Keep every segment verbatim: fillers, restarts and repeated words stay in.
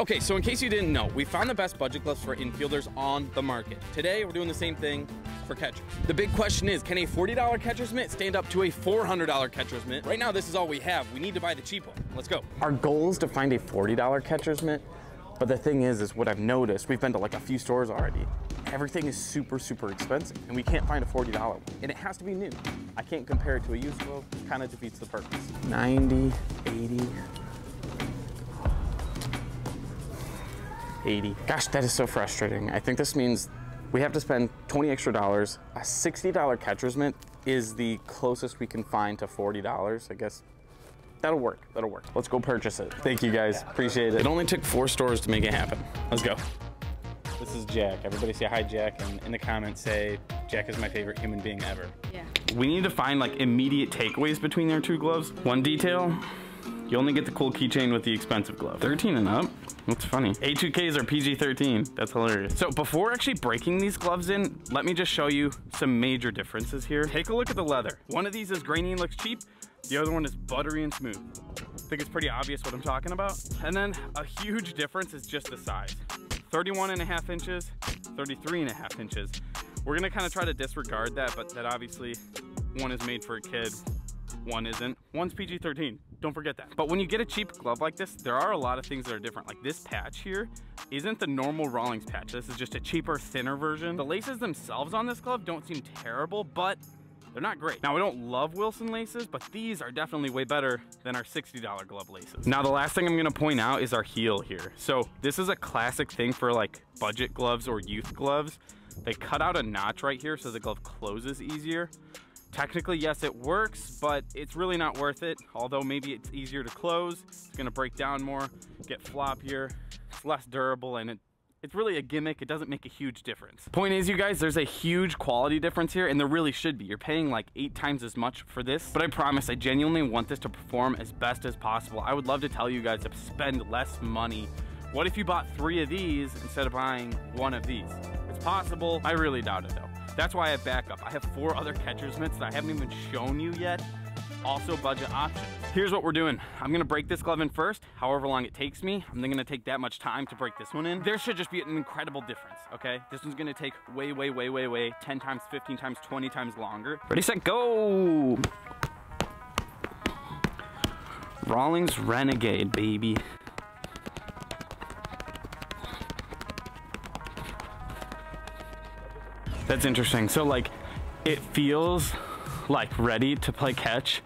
Okay, so in case you didn't know, we found the best budget gloves for infielders on the market. Today, we're doing the same thing for catchers. The big question is, can a forty dollar catcher's mitt stand up to a four hundred dollar catcher's mitt? Right now, this is all we have. We need to buy the cheap one. Let's go. Our goal is to find a forty dollar catcher's mitt, but the thing is, is what I've noticed, we've been to like a few stores already. Everything is super, super expensive, and we can't find a forty dollar one, and it has to be new. I can't compare it to a used glove. It kind of defeats the purpose. ninety, eighty, eighty. Gosh, that is so frustrating. I think this means we have to spend twenty extra dollars. A sixty dollar catcher's mitt is the closest we can find to forty dollars, I guess. That'll work, that'll work. Let's go purchase it. Thank you guys, appreciate it. It only took four stores to make it happen. Let's go. This is Jack. Everybody say hi, Jack, and in the comments say, Jack is my favorite human being ever. Yeah. We need to find like immediate takeaways between their two gloves. One detail, you only get the cool keychain with the expensive glove. thirteen and up. That's funny. A two Ks are P G thirteen. That's hilarious. So before actually breaking these gloves in, let me just show you some major differences here. Take a look at the leather. One of these is grainy and looks cheap. The other one is buttery and smooth. I think it's pretty obvious what I'm talking about. And then a huge difference is just the size. thirty-one and a half inches, thirty-three and a half inches. We're gonna kind of try to disregard that, but that obviously one is made for a kid, one isn't. One's P G thirteen. Don't forget that. But when you get a cheap glove like this, there are a lot of things that are different. Like this patch here isn't the normal Rawlings patch. This is just a cheaper, thinner version. The laces themselves on this glove don't seem terrible, but they're not great. Now, I don't love Wilson laces, but these are definitely way better than our sixty dollar glove laces. Now, the last thing I'm gonna point out is our heel here. So this is a classic thing for like budget gloves or youth gloves. They cut out a notch right here so the glove closes easier. Technically, yes, it works, but it's really not worth it. Although maybe it's easier to close, it's gonna break down more, get floppier, it's less durable, and it, it's really a gimmick. It doesn't make a huge difference. Point is, you guys, there's a huge quality difference here, and there really should be. You're paying like eight times as much for this, but I promise I genuinely want this to perform as best as possible. I would love to tell you guys to spend less money. What if you bought three of these instead of buying one of these? It's possible. I really doubt it, though. That's why I have backup. I have four other catcher's mitts that I haven't even shown you yet. Also budget options. Here's what we're doing. I'm gonna break this glove in first, however long it takes me. I'm not gonna take that much time to break this one in. There should just be an incredible difference, okay? This one's gonna take way, way, way, way, way, ten times, fifteen times, twenty times longer. Ready, set, go! Rawlings Renegade, baby. That's interesting. So like, it feels like ready to play catch,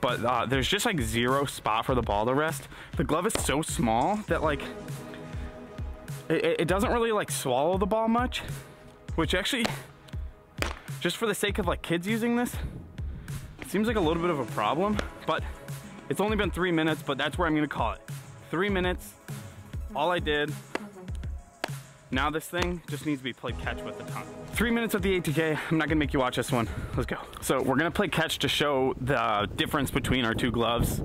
but uh, there's just like zero spot for the ball to rest. The glove is so small that like, it, it doesn't really like swallow the ball much, which actually, just for the sake of like kids using this, it seems like a little bit of a problem, but it's only been three minutes, but that's where I'm gonna call it. Three minutes, all I did. Now this thing just needs to be played catch with the tongue. Three minutes of the A two K. I'm not gonna make you watch this one. Let's go. So we're gonna play catch to show the difference between our two gloves.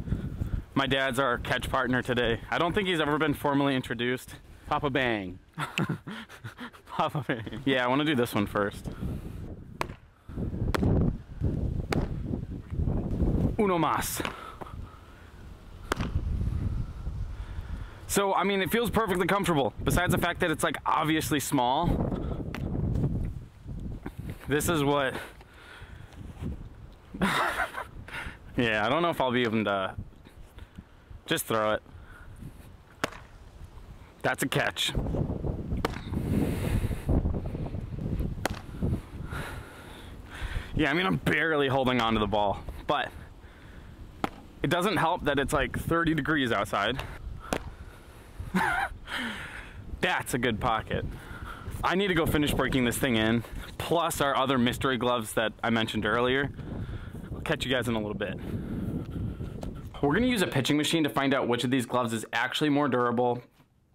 My dad's our catch partner today. I don't think he's ever been formally introduced. Papa Bang. Papa Bang. Yeah, I wanna do this one first. Uno más. So, I mean, it feels perfectly comfortable. Besides the fact that it's like obviously small, this is what, yeah, I don't know if I'll be able to, just throw it. That's a catch. Yeah, I mean, I'm barely holding onto the ball, but it doesn't help that it's like thirty degrees outside. That's a good pocket. I need to go finish breaking this thing in, plus our other mystery gloves that I mentioned earlier. I'll catch you guys in a little bit. We're gonna use a pitching machine to find out which of these gloves is actually more durable.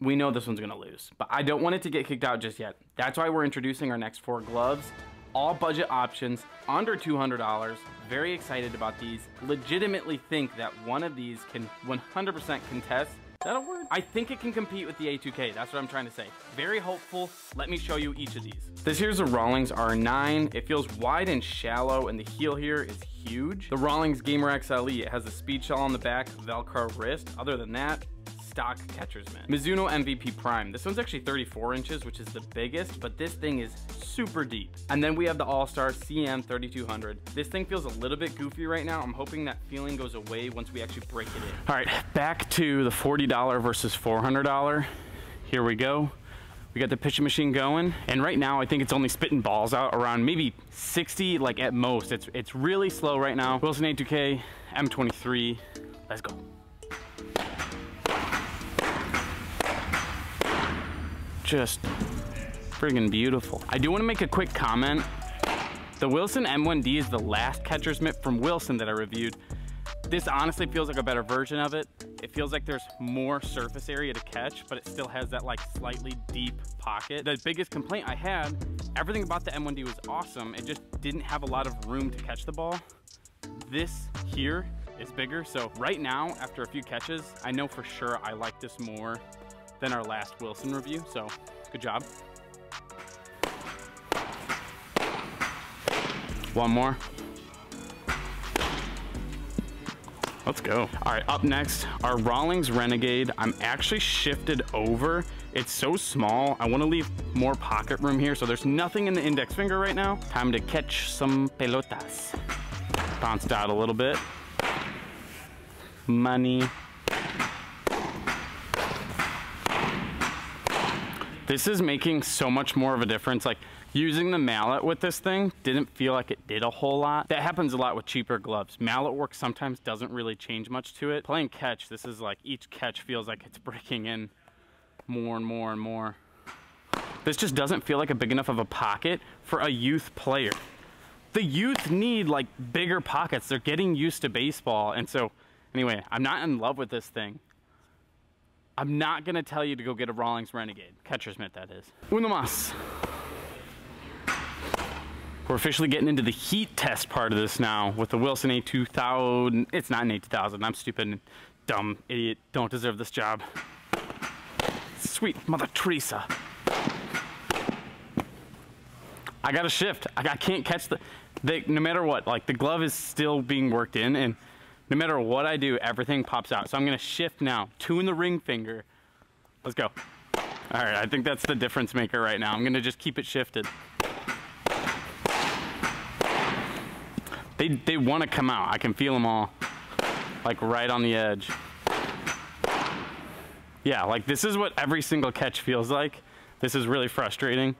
We know this one's gonna lose, but I don't want it to get kicked out just yet. That's why we're introducing our next four gloves. All budget options, under two hundred dollars. Very excited about these. Legitimately think that one of these can one hundred percent contest. Is that a word? I think it can compete with the A two K. That's what I'm trying to say. Very hopeful. Let me show you each of these. This here's a Rawlings R nine. It feels wide and shallow, and the heel here is huge. The Rawlings Gamer X L E. It has a speed shell on the back, Velcro wrist. Other than that, stock catcher's mitt. Mizuno M V P Prime. This one's actually thirty-four inches, which is the biggest, but this thing is super deep. And then we have the All-Star C M thirty-two hundred. This thing feels a little bit goofy right now. I'm hoping that feeling goes away once we actually break it in. All right, back to the forty dollar versus four hundred dollar. Here we go. We got the pitching machine going, and right now I think it's only spitting balls out around maybe sixty, like at most. It's it's really slow right now. Wilson A two K M twenty-three. Let's go. Just friggin' beautiful. I do want to make a quick comment. The Wilson M one D is the last catcher's mitt from Wilson that I reviewed. This honestly feels like a better version of it. It feels like there's more surface area to catch, but it still has that like slightly deep pocket. The biggest complaint I had, everything about the M one D was awesome. It just didn't have a lot of room to catch the ball. This here is bigger. So right now, after a few catches, I know for sure I like this more than our last Wilson review. So good job. One more. Let's go. All right, up next, our Rawlings Renegade. I'm actually shifted over. It's so small. I want to leave more pocket room here, so there's nothing in the index finger right now. Time to catch some pelotas. Bounced out a little bit. Money. This is making so much more of a difference. Like using the mallet with this thing didn't feel like it did a whole lot. That happens a lot with cheaper gloves. Mallet work sometimes doesn't really change much to it. Playing catch, this is like each catch feels like it's breaking in more and more and more. This just doesn't feel like a big enough of a pocket for a youth player. The youth need like bigger pockets. They're getting used to baseball. And so anyway, I'm not in love with this thing. I'm not gonna tell you to go get a Rawlings Renegade. Catcher's mitt, that is. Uno mas. We're officially getting into the heat test part of this now with the Wilson A two thousand. It's not an A two thousand, I'm stupid, dumb, idiot, don't deserve this job. Sweet Mother Teresa. I gotta shift, I, I can't catch the, they, no matter what, like the glove is still being worked in, and no matter what I do, everything pops out. So I'm gonna shift now, two in the ring finger. Let's go. All right, I think that's the difference maker right now. I'm gonna just keep it shifted. They, they wanna come out. I can feel them all, like right on the edge. Yeah, like this is what every single catch feels like. This is really frustrating.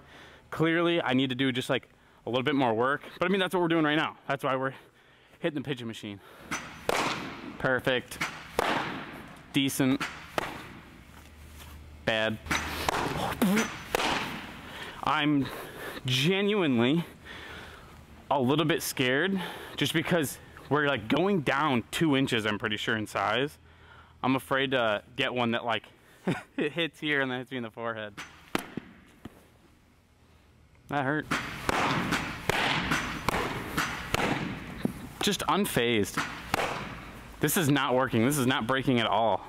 Clearly, I need to do just like a little bit more work, but I mean, that's what we're doing right now. That's why we're hitting the pigeon machine. Perfect. Decent. Bad. I'm genuinely a little bit scared just because we're like going down two inches, I'm pretty sure, in size. I'm afraid to get one that like it hits here and then hits me in the forehead. That hurt. Just unfazed. This is not working. This is not breaking at all.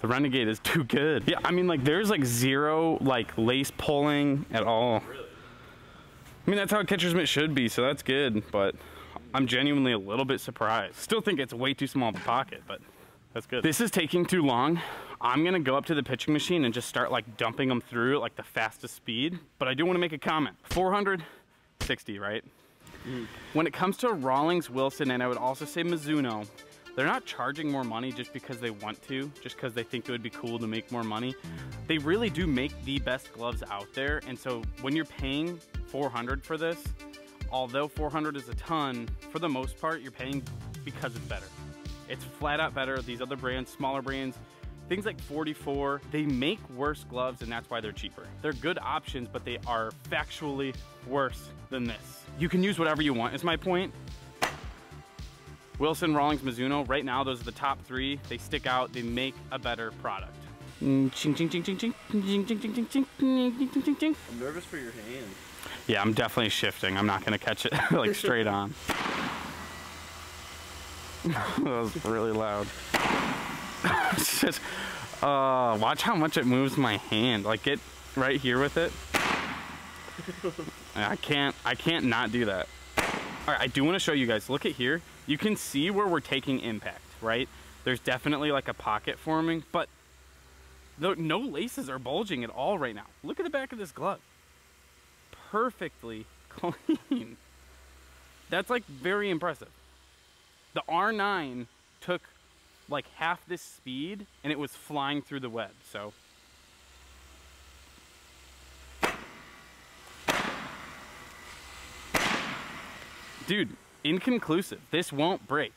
The Renegade is too good. Yeah, I mean, like there's like zero like lace pulling at all. Really? I mean, that's how a catcher's mitt should be, so that's good, but I'm genuinely a little bit surprised. Still think it's way too small of a pocket, but that's good. This is taking too long. I'm gonna go up to the pitching machine and just start like dumping them through at like the fastest speed, but I do wanna make a comment. four hundred sixty, right? Mm. When it comes to Rawlings, Wilson, and I would also say Mizuno, they're not charging more money just because they want to, just because they think it would be cool to make more money. They really do make the best gloves out there. And so when you're paying four hundred for this, although four hundred is a ton, for the most part, you're paying because it's better. It's flat out better. These other brands, smaller brands, things like forty-four, they make worse gloves, and that's why they're cheaper. They're good options, but they are factually worse than this. You can use whatever you want, is my point. Wilson, Rawlings, Mizuno, right now those are the top three. They stick out, they make a better product. I'm nervous for your hand. Yeah, I'm definitely shifting. I'm not gonna catch it like straight on. That was really loud. Just, uh, watch how much it moves my hand. Like get right here with it. I can't, I can't not do that. All right, I do wanna show you guys, look at here. You can see where we're taking impact, right? There's definitely like a pocket forming, but No, no laces are bulging at all right now. Look at the back of this glove. Perfectly clean. That's like very impressive. The R nine took like half this speed and it was flying through the web, so. Dude, inconclusive. This won't break.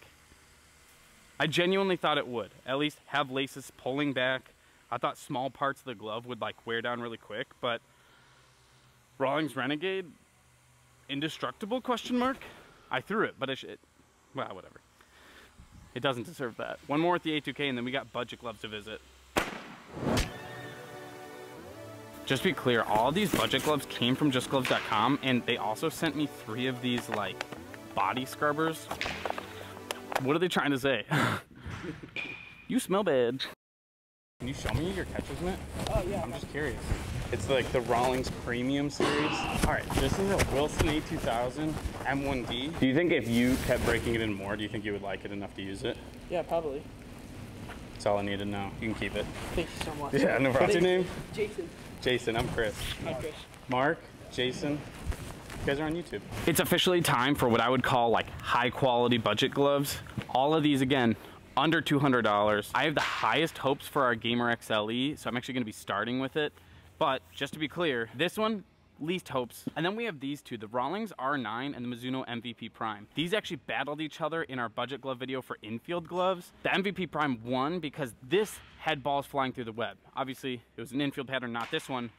I genuinely thought it would. At least have laces pulling back. I thought small parts of the glove would like wear down really quick, but Rawlings Renegade, indestructible question mark? I threw it, but I should, well, whatever. It doesn't deserve that. One more with the A two K and then we got budget gloves to visit. Just to be clear, all these budget gloves came from Just Gloves dot com, and they also sent me three of these like body scrubbers. What are they trying to say? You smell bad. Can you show me your catcher's mitt? Oh yeah. I'm just curious. It's like the Rawlings Premium Series. All right, this is a Wilson A two thousand M one D. Do you think if you kept breaking it in more, do you think you would like it enough to use it? Yeah, probably. That's all I need to know. You can keep it. Thank you so much. Yeah, no problem. What's your name? Jason. Jason, I'm Chris. Hi, Chris. Mark, Jason. You guys are on YouTube. It's officially time for what I would call like high quality budget gloves. All of these, again, under two hundred dollars. I have the highest hopes for our Gamer X L E, so I'm actually gonna be starting with it. But just to be clear, this one, least hopes. And then we have these two, the Rawlings R nine and the Mizuno M V P Prime. These actually battled each other in our budget glove video for infield gloves. The M V P Prime won because this had balls flying through the web. Obviously, it was an infield pattern, not this one,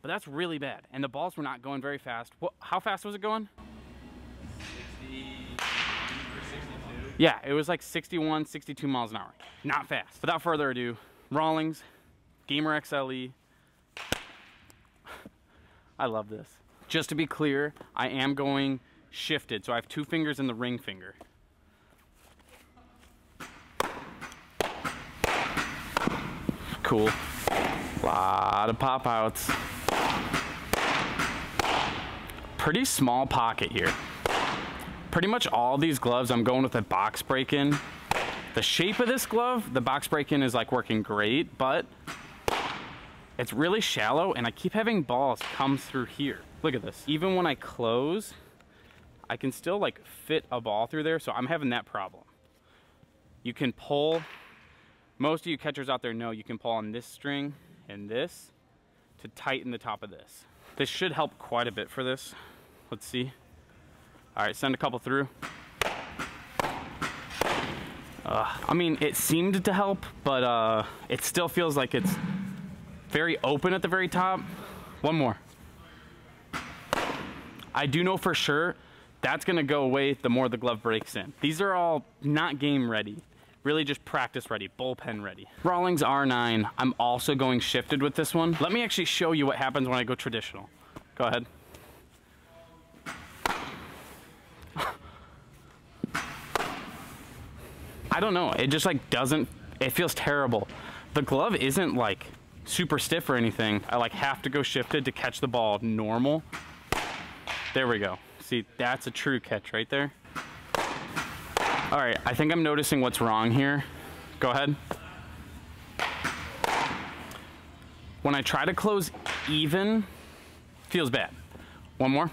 but that's really bad. And the balls were not going very fast. What, how fast was it going? sixty or sixty-two. Yeah, it was like sixty-one, sixty-two miles an hour. Not fast. Without further ado, Rawlings, Gamer X L E. I love this. Just to be clear, I am going shifted, so I have two fingers in the ring finger. Cool. Lot of pop outs. Pretty small pocket here. Pretty much all these gloves I'm going with a box break in. The shape of this glove, the box break in is like working great, but it's really shallow and I keep having balls come through here. Look at this. Even when I close, I can still like fit a ball through there, so I'm having that problem. You can pull, most of you catchers out there know you can pull on this string and this to tighten the top of this. This should help quite a bit for this. Let's see. All right, send a couple through. Uh, I mean, it seemed to help, but uh, it still feels like it's very open at the very top. One more. I do know for sure that's gonna go away the more the glove breaks in. These are all not game ready. Really just practice ready, bullpen ready. Rawlings R nine, I'm also going shifted with this one. Let me actually show you what happens when I go traditional. Go ahead. I don't know, it just like doesn't, it feels terrible. The glove isn't like super stiff or anything. I like have to go shifted to catch the ball normal. There we go. See, that's a true catch right there. All right, I think I'm noticing what's wrong here. Go ahead. When I try to close even, feels bad. One more.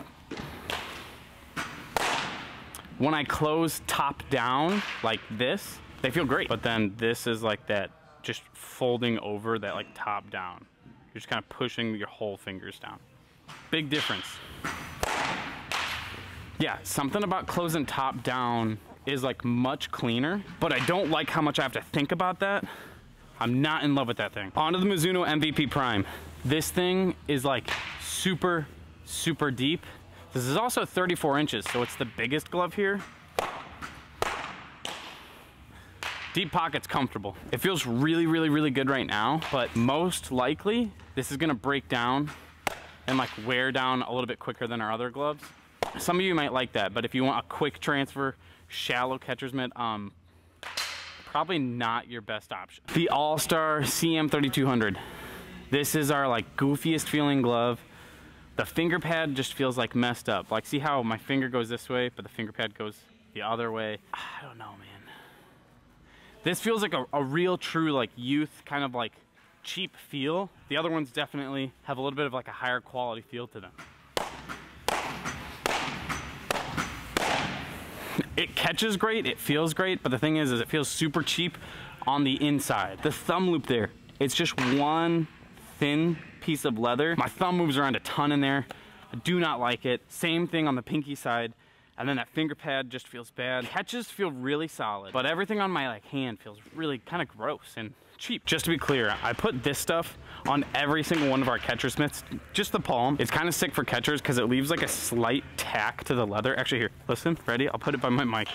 When I close top down like this, they feel great. But then this is like that just folding over that like top down. You're just kind of pushing your whole fingers down. Big difference. Yeah, something about closing top down is like much cleaner, but I don't like how much I have to think about that. I'm not in love with that thing. On to the Mizuno M V P Prime. This thing is like super, super deep. This is also thirty-four inches, so it's the biggest glove here. Deep pocket's comfortable. It feels really, really, really good right now, but most likely this is gonna break down and like wear down a little bit quicker than our other gloves. Some of you might like that, but if you want a quick transfer, shallow catcher's mitt, um, probably not your best option. The All-Star C M thirty-two hundred. This is our like goofiest feeling glove. The finger pad just feels like messed up. Like see how my finger goes this way, but the finger pad goes the other way. I don't know, man. This feels like a, a real true like youth kind of like cheap feel. The other ones definitely have a little bit of like a higher quality feel to them. It catches great, it feels great, but the thing is, is it feels super cheap on the inside. The thumb loop there, it's just one thin piece of leather. My thumb moves around a ton in there. I do not like it. Same thing on the pinky side. And then that finger pad just feels bad. Catches feel really solid, but everything on my like hand feels really kind of gross and cheap. Just to be clear, I put this stuff on every single one of our catcher mitts, just the palm. It's kind of sick for catchers because it leaves like a slight tack to the leather. Actually here, listen, ready? I'll put it by my mic.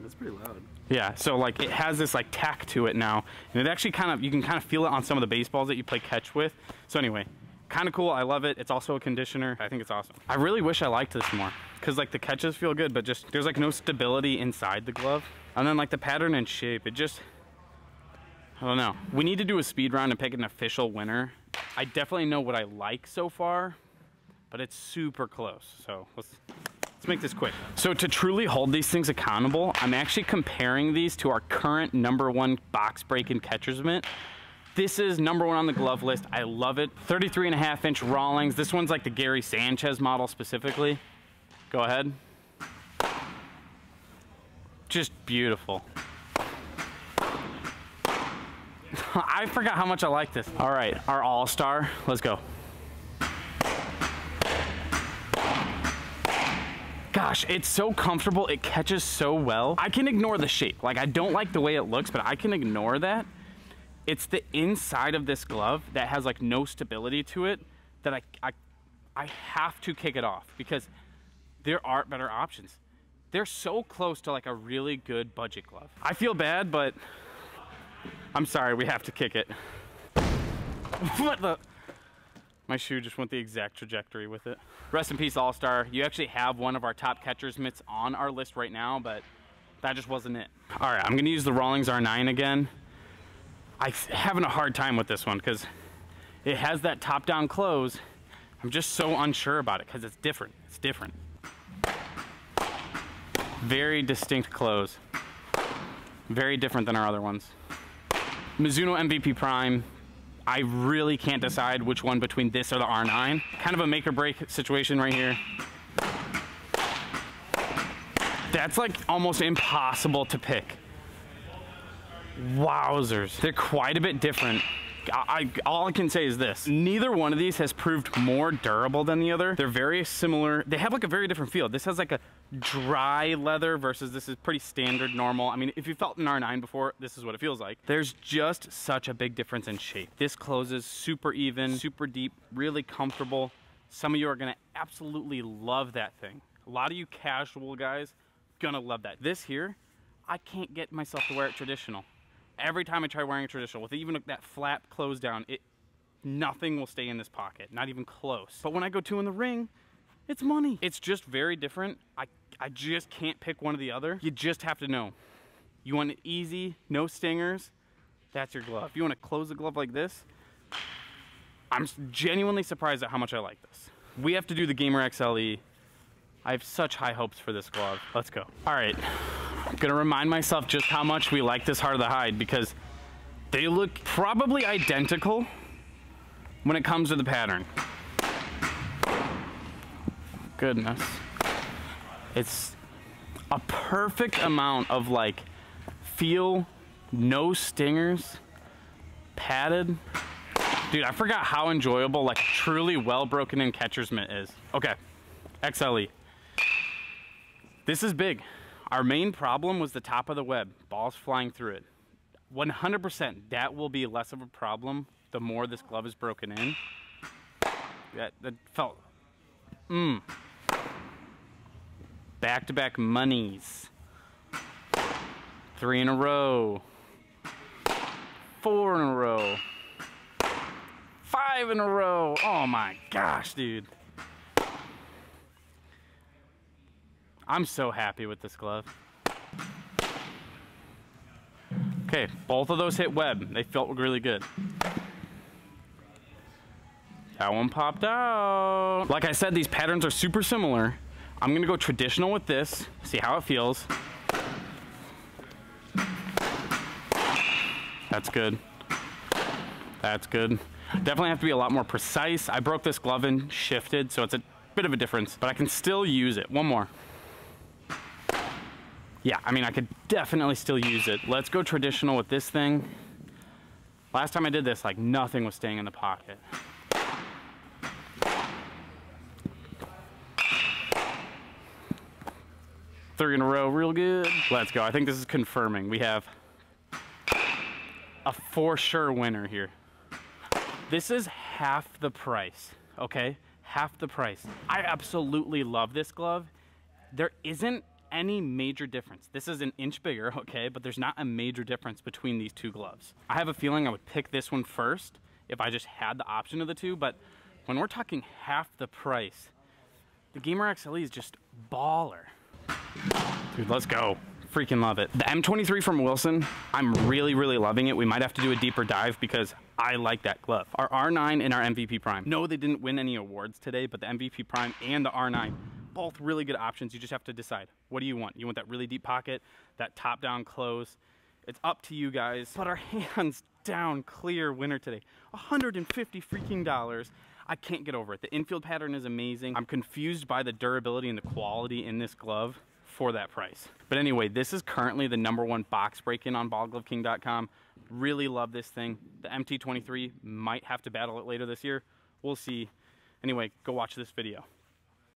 That's pretty loud. Yeah, so like it has this like tack to it now. And it actually kind of, you can kind of feel it on some of the baseballs that you play catch with. So anyway, kind of cool, I love it. It's also a conditioner. I think it's awesome. I really wish I liked this more because like the catches feel good, but just there's like no stability inside the glove. And then like the pattern and shape, it just, I don't know. We need to do a speed round and pick an official winner. I definitely know what I like so far, but it's super close. So let's, let's make this quick. So to truly hold these things accountable, I'm actually comparing these to our current number one box break and catcher's mitt. This is number one on the glove list. I love it. thirty-three and a half inch Rawlings. This one's like the Gary Sanchez model specifically. Go ahead. Just beautiful. I forgot how much I like this. All right, our All-Star. Let's go. Gosh, it's so comfortable. It catches so well. I can ignore the shape. Like I don't like the way it looks, but I can ignore that. It's the inside of this glove that has like no stability to it that I, I, I have to kick it off because there aren't better options. They're so close to like a really good budget glove. I feel bad, but I'm sorry, we have to kick it. What the? My shoe just went the exact trajectory with it. Rest in peace, All-Star. You actually have one of our top catcher's mitts on our list right now, but that just wasn't it. All right, I'm gonna use the Rawlings R nine again. I'm having a hard time with this one because it has that top-down close. I'm just so unsure about it because it's different. It's different. Very distinct close. Very different than our other ones. Mizuno M V P Prime. I really can't decide which one between this or the R nine. Kind of a make or break situation right here. That's like almost impossible to pick. Wowzers, they're quite a bit different. I, I all I can say is this: neither one of these has proved more durable than the other. They're very similar. They have like a very different feel. This has like a dry leather versus this is pretty standard normal. I mean, if you felt an R nine before, this is what it feels like. There's just such a big difference in shape. This closes super even, super deep, really comfortable. Some of you are gonna absolutely love that thing. A lot of you casual guys gonna love that. This here, I can't get myself to wear it traditional. Every time I try wearing a traditional, with even that flap closed down, it nothing will stay in this pocket, not even close. But when I go two in the ring, it's money. It's just very different. I, I just can't pick one or the other. You just have to know. You want it easy, no stingers, that's your glove. If you want to close the glove like this, I'm genuinely surprised at how much I like this. We have to do the Gamer X L E. I have such high hopes for this glove. Let's go. All right. I'm gonna remind myself just how much we like this Heart of the Hide because they look probably identical when it comes to the pattern. Goodness. It's a perfect amount of like feel, no stingers, padded. Dude, I forgot how enjoyable like truly well broken in catcher's mitt is. Okay, X L E. This is big. Our main problem was the top of the web, balls flying through it. one hundred percent, that will be less of a problem the more this glove is broken in. That, that felt, mmm. Back-to-back monies. Three in a row. Four in a row. Five in a row. Oh my gosh, dude. I'm so happy with this glove. Okay, both of those hit web. They felt really good. That one popped out. Like I said, these patterns are super similar. I'm gonna go traditional with this, see how it feels. That's good. That's good. Definitely have to be a lot more precise. I broke this glove in, shifted, so it's a bit of a difference, but I can still use it. One more. Yeah, I mean, I could definitely still use it. Let's go traditional with this thing. Last time I did this, like, nothing was staying in the pocket. Three in a row, real good. Let's go. I think this is confirming. We have a for sure winner here. This is half the price, okay? Half the price. I absolutely love this glove. There isn't any major difference. This is an inch bigger, okay, but there's not a major difference between these two gloves. I have a feeling I would pick this one first if I just had the option of the two, but when we're talking half the price, the Gamer X L E is just baller. Dude, let's go. Freaking love it. The M twenty-three from Wilson, I'm really, really loving it. We might have to do a deeper dive because I like that glove. Our R nine and our M V P Prime. No, they didn't win any awards today, but the M V P Prime and the R nine, both really good options. You just have to decide. What do you want? You want that really deep pocket, that top-down close? It's up to you guys. But our hands down clear winner today. one hundred fifty dollars freaking dollars. I can't get over it. The infield pattern is amazing. I'm confused by the durability and the quality in this glove for that price. But anyway, this is currently the number one box break-in on Ball Glove King dot com. Really love this thing. The M T twenty-three might have to battle it later this year. We'll see. Anyway, go watch this video.